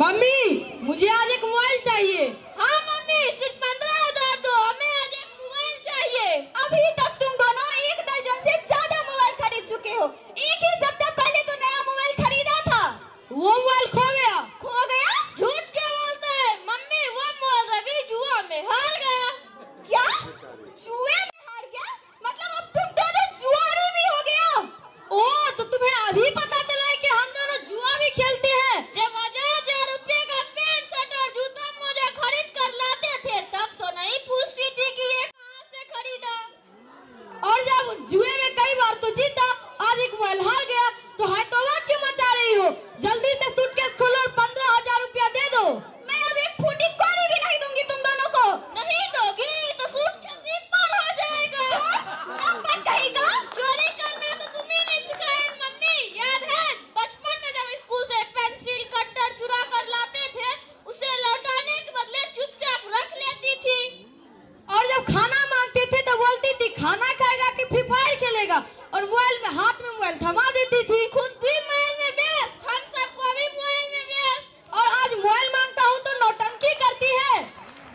Mummy मुझे आज एक मोबाइल चाहिए। हाँ मम्मी, सिर्फ 15,000 दो, हमें आज एक मोबाइल चाहिए। अभी तक तुम दोनों 1 दर्जन से ज्यादा मोबाइल खरीद चुके हो। एक ही सप्ताह पहले तो नया मोबाइल खरीदा था, वो मोबाइल खो गया। खो गया? झूठ क्या बोलते हैं मम्मी, वो मोबाइल रवि जुआ में हार गया। क्या? जुए में हार गया? मतलब अब तुम दोनों जुआरी भी हो गया। ओ तो तुम्हें अभी पता चला है की हम दोनों जुआ भी खेलते हैं। जब 1000 रुपए का पैंट शर्ट और जूता मोजा खरीद कर लाते थे तब तो नहीं पूछती थी कि ये कहाँ से खरीदा। और जब जुए में कई बार तो जीता, आज एक मोबाइल हार गया, तो हाय तौबा क्यों मचा रही हो? जल्दी से सूटकेस खोलो और 15,000 रुपया दे दो। मैं अब एक फूटी कौड़ी भी नहीं दूंगी तुम दोनों को। नहीं दोगी तो सूटकेस ही पार हो जाएगा। चोरी करना तो तुम्हें नहीं सिखाया मम्मी, याद है बचपन में जब स्कूल से पेंसिल कटर चुरा कर लाते थे, उसे लौटाने के बदले चुपचाप रख लेती थी। और जब खाना मांगते थे तो बोलती थी खाना खाएगा कि फ्री फायर खेलेगा, और मोबाइल में हाथ में मोबाइल थमा देती थी। खुद भी मोबाइल में व्यस्त, हम सबको भी मोबाइल में व्यस्त। और आज मोबाइल मांगता हूँ तो नौटंकी करती है।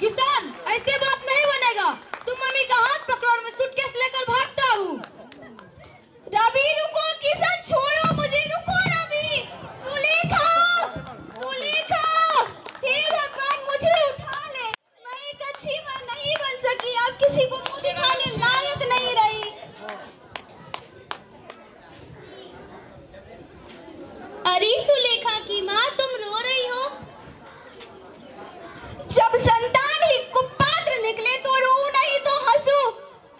किसान, ऐसे बात नहीं बनेगा। तुम मम्मी का हाथ पकड़ो और मैं सूटकेस लेकर भागता हूँ। रवि रुको, किसान छोड़ो मुझे, रुको रवि। सुलेखा, हे भगवान मुझे उठा ले। मैं एक अच्छी माँ नहीं बन सकी, अब किसी को मुंह दिखाने लायक नहीं रही। अरे सुलेखा की माँ, तुम रो रही हो? जब संतान ही कुपात्र निकले तो रो, नहीं तो हंसू।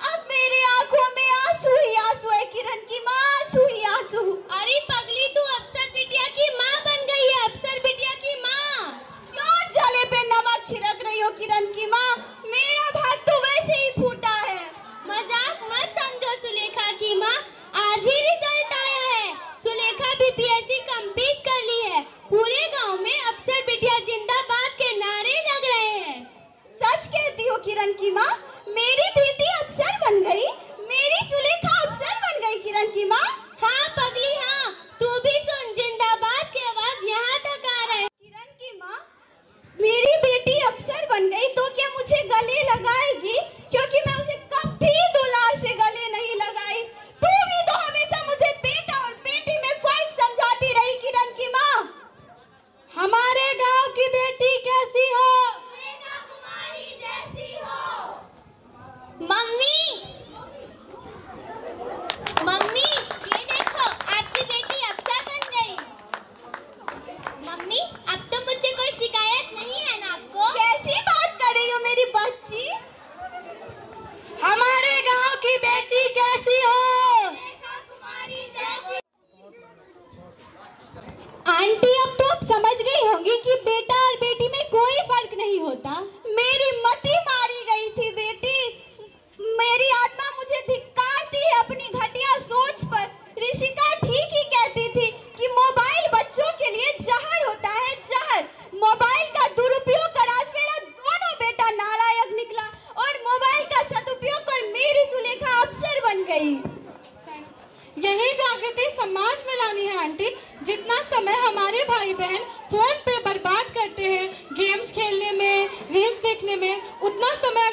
अब मेरे आंखों में आंसू ही आंसू है। किरण की माँ, आंसू ही आंसू। अरे पगली, तू अफसर बिटिया की माँ बन गई है। अफसर बिटिया की माँ, क्यों जले पे नमक छिड़क रही हो? किरण की माँ, मेरा भाग तो वैसे ही फूटा है। मजाक मत समझो सुलेखा की माँ, आज ही रिजल्ट आया है। सुलेखा बीपीएससी कंप्लीट कर ली है। पूरे गाँव में अफसर बिटिया जिंदाबाद के नारे लग रहे हैं। सच कहती हो किरण की माँ, मेरी बेटी अफसर बन गई, मेरी सुलेखा अफसर बन गई। किरण की माँ, हाँ पगली हाँ, तू भी सुन, जिंदाबाद की आवाज यहाँ तक आ रहा है। किरण की माँ, मेरी बेटी अफसर बन गई तो क्या मुझे गले लगाएगी? क्योंकि मैं उसे कभी दुलार से गले नहीं लगाई। तू भी तो हमेशा मुझे बेटा और बेटी में फर्क समझाती रही। किरण की माँ, हमारे गाँव की बेटी कैसी हो? मम्मी, ये देखो आपकी बेटी अफसर बन गई। मम्मी, अब तो मुझसे कोई शिकायत नहीं है ना आपको? कैसी बात कर रही हो मेरी बच्ची? हमारे गांव की बेटी कैसी हो? तुम्हारी जैसी। आंटी, अब तो आप समझ गई होंगी कि बेटा और बेटी में कोई फर्क नहीं होता। मेरी मती मारी गई थी बेटी, मेरी आत्मा मुझे धिक्कारती है अपनी घटिया सोच पर। ऋषिका ठीक ही कहती थी कि मोबाइल बच्चों के लिए जहर होता है, जहर। मोबाइल का दुरुपयोग कर आज मेरा दोनों बेटा नालायक निकला, और मोबाइल का सदुपयोग कर मेरी सुलेखा अफसर बन गई। यही जागृति समाज में लानी है आंटी। जितना समय हमारे भाई बहन फोन पे बर्बाद करते हैं, गेम्स खेलने में, रील्स देखने में, उतना समय